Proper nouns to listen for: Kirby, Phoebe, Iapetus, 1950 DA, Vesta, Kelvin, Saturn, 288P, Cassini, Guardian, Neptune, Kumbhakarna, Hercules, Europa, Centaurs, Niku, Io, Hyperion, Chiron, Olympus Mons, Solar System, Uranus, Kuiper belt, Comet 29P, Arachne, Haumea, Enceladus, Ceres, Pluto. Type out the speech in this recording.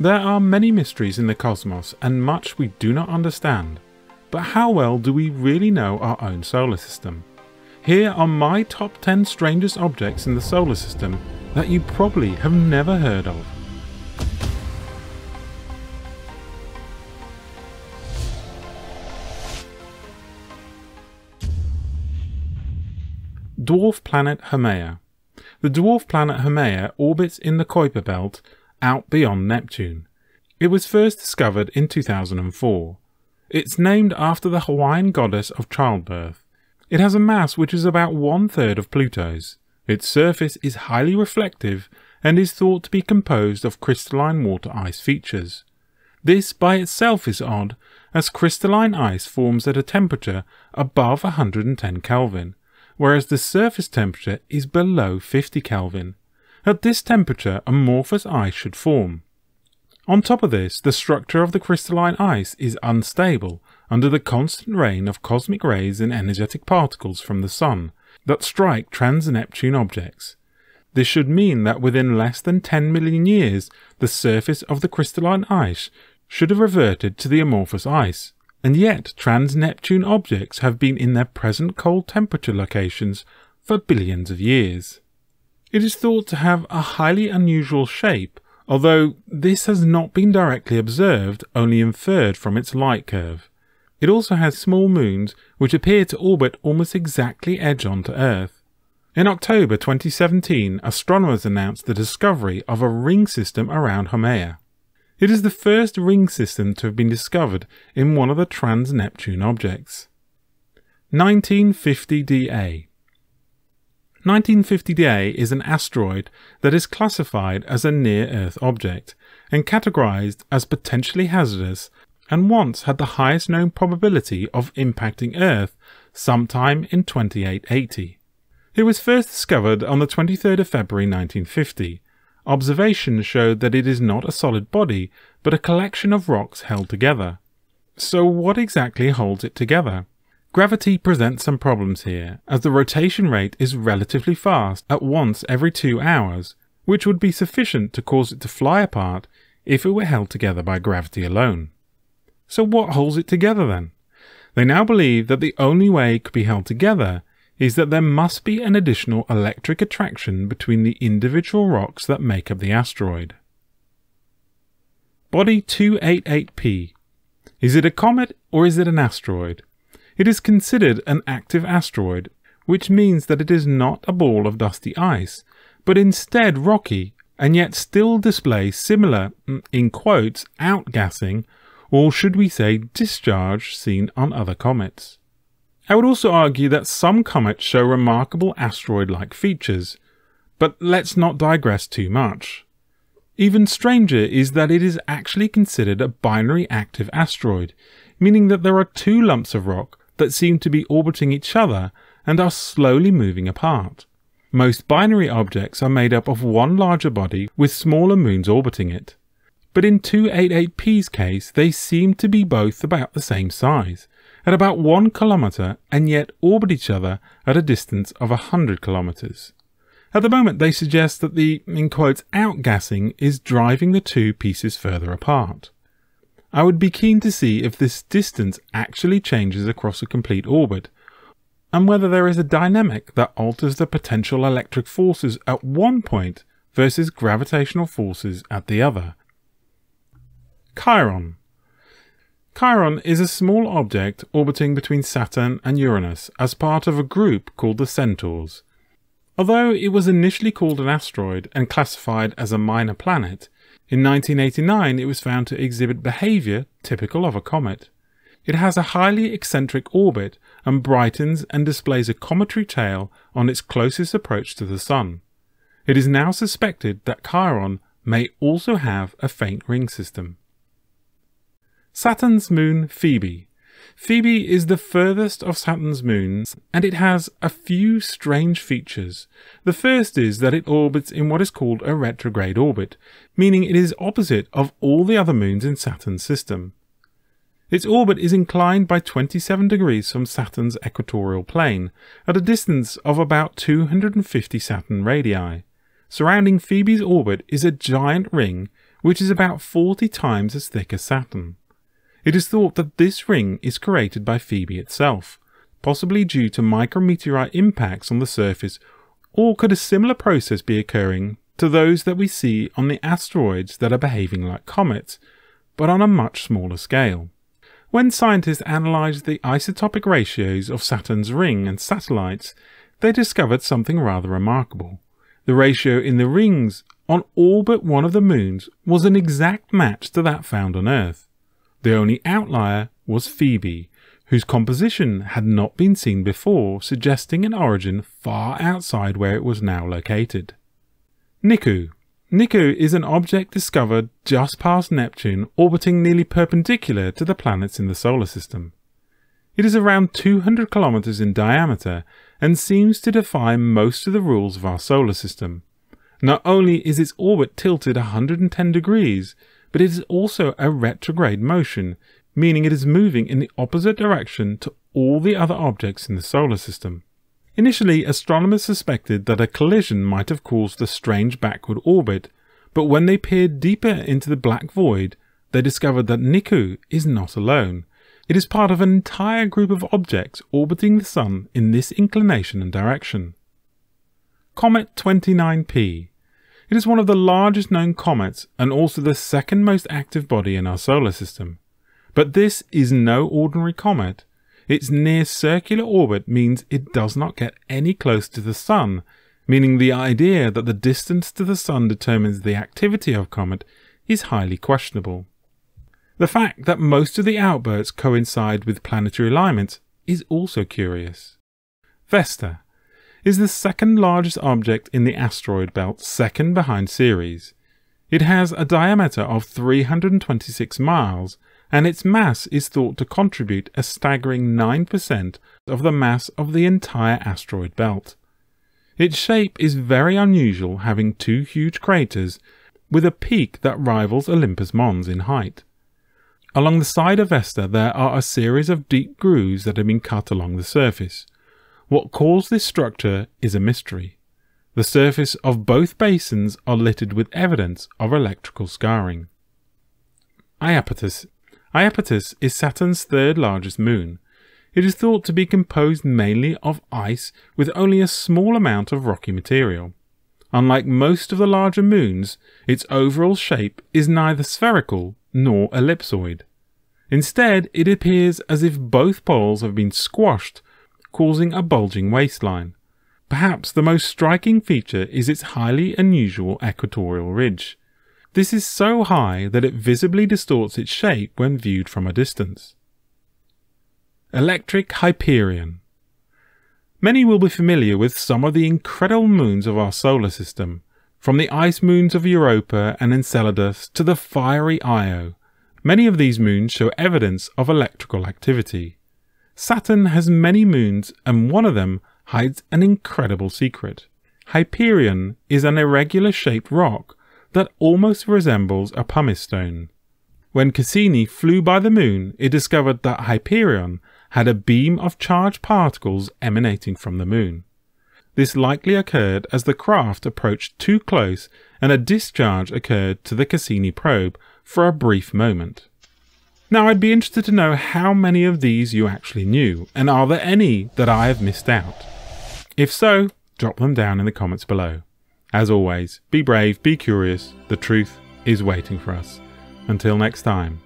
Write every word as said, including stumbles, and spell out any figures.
There are many mysteries in the cosmos and much we do not understand, but how well do we really know our own solar system? Here are my top ten strangest objects in the solar system that you probably have never heard of. Dwarf planet Haumea. The dwarf planet Haumea orbits in the Kuiper belt out beyond Neptune. It was first discovered in two thousand four. It's named after the Hawaiian goddess of childbirth. It has a mass which is about one third of Pluto's. Its surface is highly reflective and is thought to be composed of crystalline water ice features. This by itself is odd, as crystalline ice forms at a temperature above one hundred ten Kelvin, whereas the surface temperature is below fifty Kelvin. At this temperature, amorphous ice should form. On top of this, the structure of the crystalline ice is unstable under the constant rain of cosmic rays and energetic particles from the Sun that strike trans-Neptune objects. This should mean that within less than ten million years, the surface of the crystalline ice should have reverted to the amorphous ice. And yet, trans-Neptune objects have been in their present cold temperature locations for billions of years. It is thought to have a highly unusual shape, although this has not been directly observed, only inferred from its light curve. It also has small moons which appear to orbit almost exactly edge on to Earth. In October twenty seventeen, astronomers announced the discovery of a ring system around Haumea. It is the first ring system to have been discovered in one of the trans-Neptune objects. nineteen fifty D A. nineteen fifty D A is an asteroid that is classified as a near-Earth object and categorized as potentially hazardous, and once had the highest known probability of impacting Earth sometime in twenty-eight eighty. It was first discovered on the twenty-third of February nineteen fifty. Observations showed that it is not a solid body, but a collection of rocks held together. So what exactly holds it together? Gravity presents some problems here, as the rotation rate is relatively fast at once every two hours, which would be sufficient to cause it to fly apart if it were held together by gravity alone. So what holds it together then? They now believe that the only way it could be held together is that there must be an additional electric attraction between the individual rocks that make up the asteroid. Body two eighty-eight P. Is it a comet or is it an asteroid? It is considered an active asteroid, which means that it is not a ball of dusty ice, but instead rocky, and yet still displays similar, in quotes, outgassing, or should we say discharge, seen on other comets. I would also argue that some comets show remarkable asteroid-like features, but let's not digress too much. Even stranger is that it is actually considered a binary active asteroid, meaning that there are two lumps of rock that seem to be orbiting each other and are slowly moving apart. Most binary objects are made up of one larger body with smaller moons orbiting it, but in two eighty-eight P's case they seem to be both about the same size, at about one kilometre, and yet orbit each other at a distance of one hundred kilometres. At the moment they suggest that the, in quotes, outgassing is driving the two pieces further apart. I would be keen to see if this distance actually changes across a complete orbit, and whether there is a dynamic that alters the potential electric forces at one point versus gravitational forces at the other. Chiron. Chiron is a small object orbiting between Saturn and Uranus as part of a group called the Centaurs. Although it was initially called an asteroid and classified as a minor planet, in nineteen eighty-nine it was found to exhibit behaviour typical of a comet. It has a highly eccentric orbit and brightens and displays a cometary tail on its closest approach to the Sun. It is now suspected that Chiron may also have a faint ring system. Saturn's moon Phoebe. Phoebe is the furthest of Saturn's moons, and it has a few strange features. The first is that it orbits in what is called a retrograde orbit, meaning it is opposite of all the other moons in Saturn's system. Its orbit is inclined by twenty-seven degrees from Saturn's equatorial plane, at a distance of about two hundred fifty Saturn radii. Surrounding Phoebe's orbit is a giant ring which is about forty times as thick as Saturn. It is thought that this ring is created by Phoebe itself, possibly due to micrometeorite impacts on the surface, or could a similar process be occurring to those that we see on the asteroids that are behaving like comets, but on a much smaller scale. When scientists analysed the isotopic ratios of Saturn's ring and satellites, they discovered something rather remarkable. The ratio in the rings on all but one of the moons was an exact match to that found on Earth. The only outlier was Phoebe, whose composition had not been seen before, suggesting an origin far outside where it was now located. Niku. Niku is an object discovered just past Neptune, orbiting nearly perpendicular to the planets in the solar system. It is around two hundred kilometers in diameter and seems to defy most of the rules of our solar system. Not only is its orbit tilted one hundred ten degrees, but it is also a retrograde motion, meaning it is moving in the opposite direction to all the other objects in the solar system. Initially, astronomers suspected that a collision might have caused the strange backward orbit, but when they peered deeper into the black void, they discovered that Niku is not alone. It is part of an entire group of objects orbiting the Sun in this inclination and direction. Comet twenty-nine P. It is one of the largest known comets and also the second most active body in our solar system. But this is no ordinary comet. Its near circular orbit means it does not get any closer to the Sun, meaning the idea that the distance to the Sun determines the activity of a comet is highly questionable. The fact that most of the outbursts coincide with planetary alignments is also curious. Vesta is the second largest object in the asteroid belt, second behind Ceres. It has a diameter of three hundred twenty-six miles, and its mass is thought to contribute a staggering nine percent of the mass of the entire asteroid belt. Its shape is very unusual, having two huge craters, with a peak that rivals Olympus Mons in height. Along the side of Vesta there are a series of deep grooves that have been cut along the surface. What caused this structure is a mystery. The surface of both basins are littered with evidence of electrical scarring. Iapetus. Iapetus is Saturn's third largest moon. It is thought to be composed mainly of ice with only a small amount of rocky material. Unlike most of the larger moons, its overall shape is neither spherical nor ellipsoid. Instead, it appears as if both poles have been squashed, causing a bulging waistline. Perhaps the most striking feature is its highly unusual equatorial ridge. This is so high that it visibly distorts its shape when viewed from a distance. Electric Hyperion. Many will be familiar with some of the incredible moons of our solar system, from the ice moons of Europa and Enceladus to the fiery Io. Many of these moons show evidence of electrical activity. Saturn has many moons, and one of them hides an incredible secret. Hyperion is an irregular-shaped rock that almost resembles a pumice stone. When Cassini flew by the moon, it discovered that Hyperion had a beam of charged particles emanating from the moon. This likely occurred as the craft approached too close and a discharge occurred to the Cassini probe for a brief moment. Now, I'd be interested to know how many of these you actually knew, and are there any that I have missed out? If so, drop them down in the comments below. As always, be brave, be curious, the truth is waiting for us. Until next time.